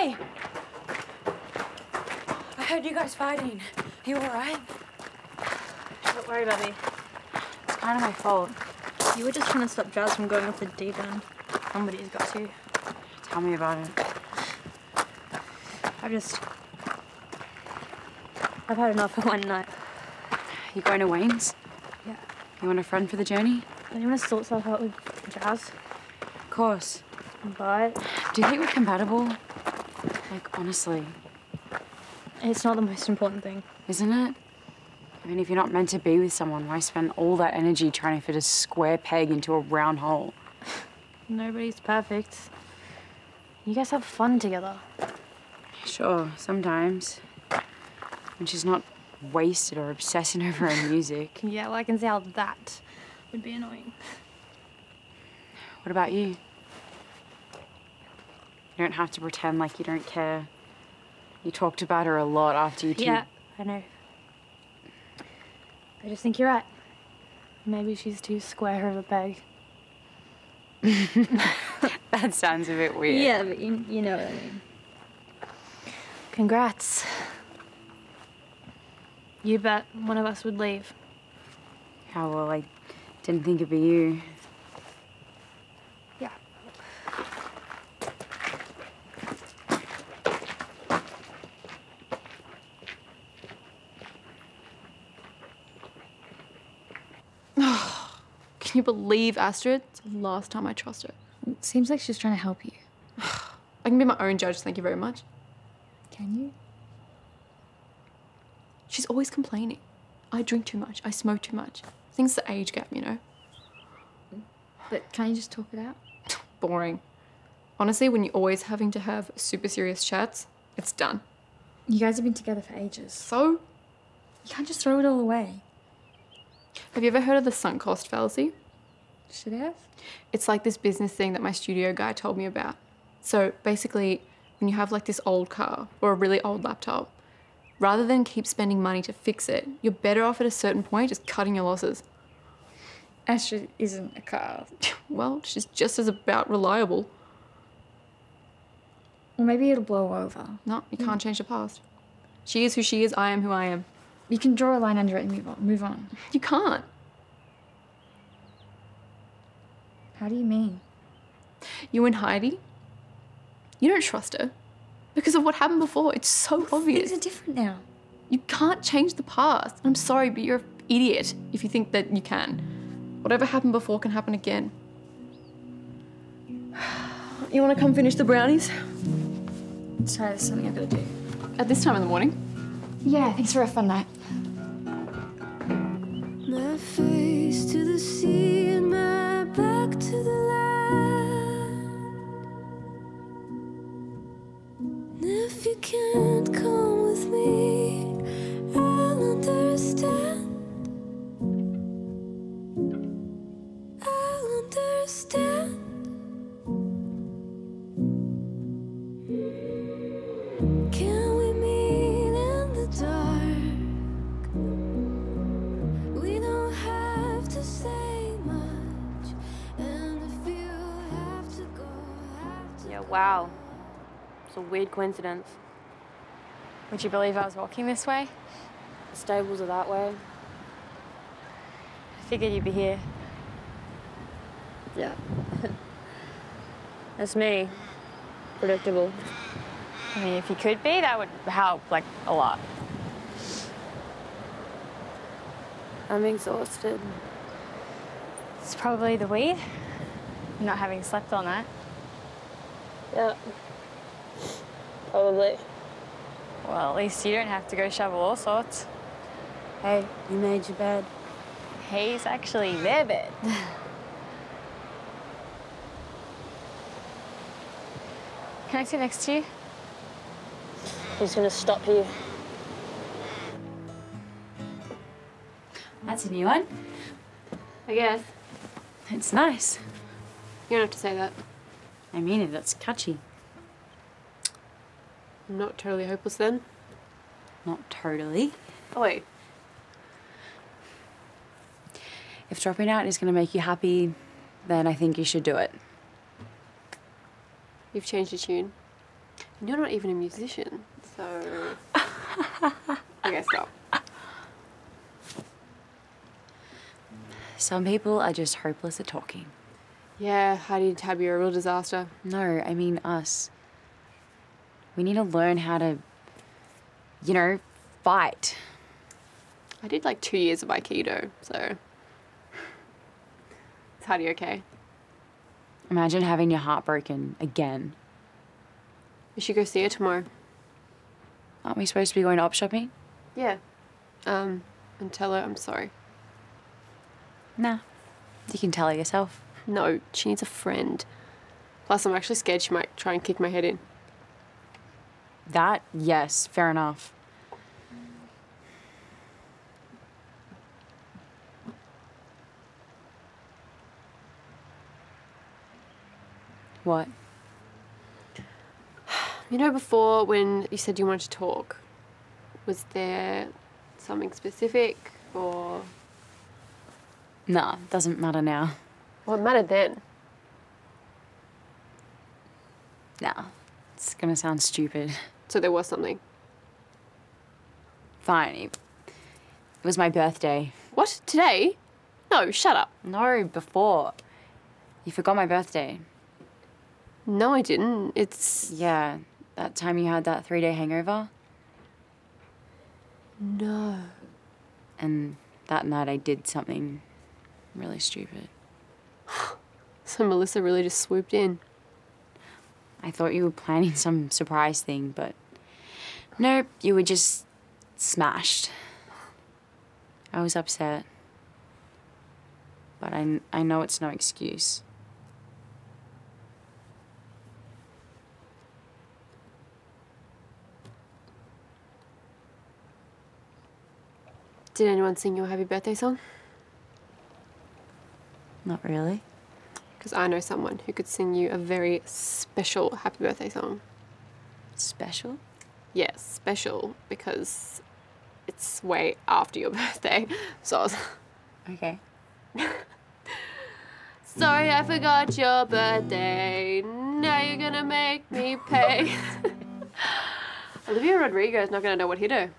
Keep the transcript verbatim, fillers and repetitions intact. Hey, I heard you guys fighting. Are you all right? Don't worry about me. It's kind of my fault. You were just trying to stop Jazz from going off the deep end. Somebody's got to. Tell me about it. I've just... I've had enough for one night. You going to Wayne's? Yeah. You want a friend for the journey? Do you want to sort stuff out with Jazz? Of course. But... Do you think we're compatible? Like, honestly. It's not the most important thing. Isn't it? I mean, if you're not meant to be with someone, why spend all that energy trying to fit a square peg into a round hole? Nobody's perfect. You guys have fun together. Sure, sometimes. When she's not wasted or obsessing over her music. Yeah, well, I can see how that would be annoying. What about you? You don't have to pretend like you don't care. You talked about her a lot after you two... Yeah, I know. I just think you're right. Maybe she's too square of a peg. That sounds a bit weird. Yeah, but you, you know what I mean. Congrats. You bet one of us would leave. Oh, well, I didn't think it'd be you. Yeah. Oh, can you believe Astrid? It's the last time I trust her. It seems like she's trying to help you. I can be my own judge, thank you very much. Can you? She's always complaining. I drink too much, I smoke too much. I think it's the age gap, you know? But can't you just talk it out? Boring. Honestly, when you're always having to have super serious chats, it's done. You guys have been together for ages. So? You can't just throw it all away. Have you ever heard of the sunk cost fallacy? Should I have? It's like this business thing that my studio guy told me about. So basically, when you have like this old car or a really old laptop, rather than keep spending money to fix it, you're better off at a certain point just cutting your losses. Astrid isn't a car. Well, she's just as about reliable. Well, maybe it'll blow over. No, you can't mm. change the past. She is who she is, I am who I am. You can draw a line under it and move on. Move on. You can't. How do you mean? You and Heidi, you don't trust her. Because of what happened before, it's so obvious. Things are different now. You can't change the past. I'm sorry, but you're an idiot if you think that you can. Whatever happened before can happen again. You want to come finish the brownies? Sorry, there's something I've got to do. At this time in the morning? Yeah, thanks for a fun night. My face to the sea and my back to the If you can't come with me, I'll understand. I'll understand. Can we meet in the dark? We don't have to say much. And if you have to go, have to. Yeah, wow. It's a weird coincidence. Would you believe I was walking this way? The stables are that way. I figured you'd be here. Yeah. That's me. Predictable. I mean, if you could be, that would help, like, a lot. I'm exhausted. It's probably the weed. Not having slept all night. Yeah. Probably. Well, at least you don't have to go shovel all sorts. Hey, you made your bed. He's actually their bed. Can I sit next to you? He's gonna stop you. That's a new one. I guess. It's nice. You don't have to say that. I mean it, that's catchy. I'm not totally hopeless then. Not totally. Oh wait. If dropping out is going to make you happy, then I think you should do it. You've changed your tune. You're not even a musician, so... Okay, stop. Some people are just hopeless at talking. Yeah, Heidi and Tabby are a real disaster. No, I mean us. We need to learn how to, you know, fight. I did like two years of Aikido, so... Is Heidi okay? Imagine having your heart broken again. We should go see her tomorrow. Aren't we supposed to be going to op shopping? Yeah. Um, and tell her I'm sorry. Nah, you can tell her yourself. No, she needs a friend. Plus, I'm actually scared she might try and kick my head in. That, yes, fair enough. What? You know, before when you said you wanted to talk, was there something specific or...? Nah, doesn't matter now. Well, it mattered then. Nah, it's gonna sound stupid. So there was something? Fine. It was my birthday. What? Today? No, shut up. No, before. You forgot my birthday. No, I didn't. It's... Yeah, that time you had that three-day hangover? No. And that night I did something... really stupid. So Melissa really just swooped in. I thought you were planning some surprise thing, but nope, you were just smashed. I was upset, but I, I know it's no excuse. Did anyone sing your happy birthday song? Not really. Because I know someone who could sing you a very special happy birthday song. Special? Yes, yeah, special, because it's way after your birthday. So I was... Okay. Sorry, I forgot your birthday. Now you're gonna make me pay. Olivia Rodrigo's not gonna know what hit her.